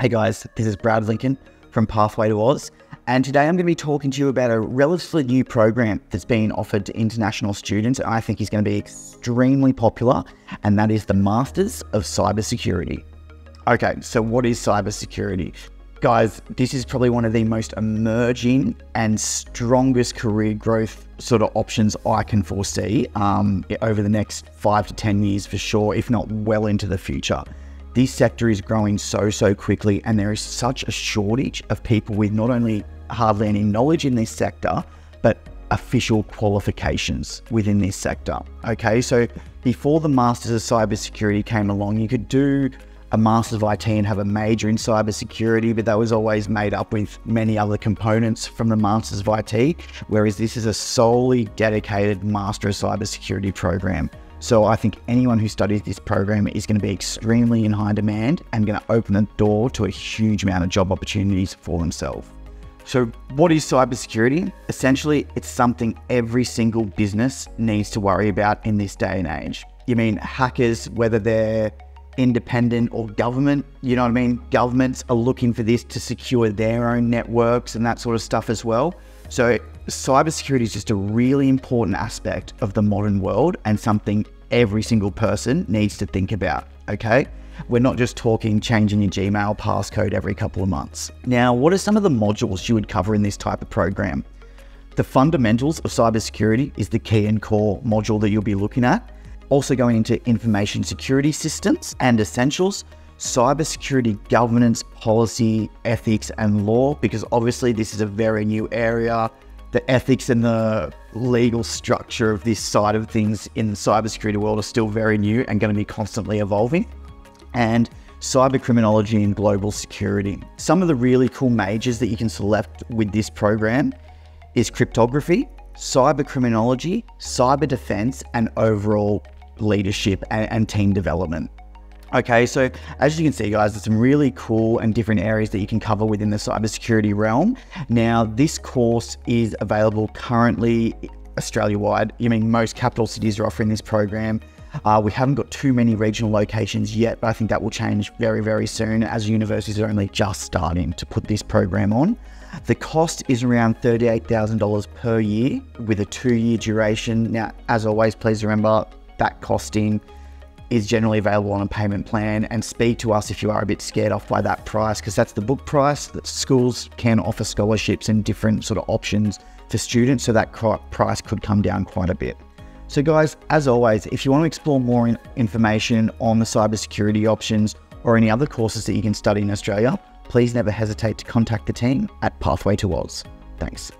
Hey guys, this is Brad Lincoln from Pathway to Aus, and today I'm going to be talking to you about a relatively new program that's been offered to international students, and I think is going to be extremely popular, and that is the Masters of Cyber Security. Okay, so what is cybersecurity? Guys, this is probably one of the most emerging and strongest career growth sort of options I can foresee over the next 5 to 10 years for sure, if not well into the future. This sector is growing so quickly, and there is such a shortage of people with not only hardly any knowledge in this sector, but official qualifications within this sector. Okay, so before the Masters of Cybersecurity came along, you could do a Masters of IT and have a major in cybersecurity, but that was always made up with many other components from the Masters of IT, whereas this is a solely dedicated Master of Cybersecurity program. So I think anyone who studies this program is going to be extremely in high demand and going to open the door to a huge amount of job opportunities for themselves. So what is cybersecurity? Essentially, it's something every single business needs to worry about in this day and age. You mean hackers, whether they're independent or government, you know what I mean? Governments are looking for this to secure their own networks and that sort of stuff as well. So cybersecurity is just a really important aspect of the modern world and something every single person needs to think about, okay? We're not just talking changing your Gmail passcode every couple of months. Now, what are some of the modules you would cover in this type of program? The fundamentals of cybersecurity is the key and core module that you'll be looking at. Also going into information security systems and essentials, cybersecurity governance, policy, ethics, and law, because obviously this is a very new area. The ethics and the legal structure of this side of things in the cybersecurity world are still very new and going to be constantly evolving. And cyber criminology and global security. Some of the really cool majors that you can select with this program is cryptography, cyber criminology, cyber defense, and overall leadership and team development. Okay, so as you can see, guys, there's some really cool and different areas that you can cover within the cybersecurity realm. Now, this course is available currently Australia-wide. I mean, most capital cities are offering this program. We haven't got too many regional locations yet, but I think that will change very soon as universities are only just starting to put this program on. The cost is around $38,000 per year with a 2-year duration. Now, as always, please remember that costing is generally available on a payment plan, and speak to us if you are a bit scared off by that price, because that's the book price. That schools can offer scholarships and different sort of options for students, so that price could come down quite a bit. So guys, as always, if you want to explore more information on the cybersecurity options or any other courses that you can study in Australia, please never hesitate to contact the team at Pathway to Aus. Thanks.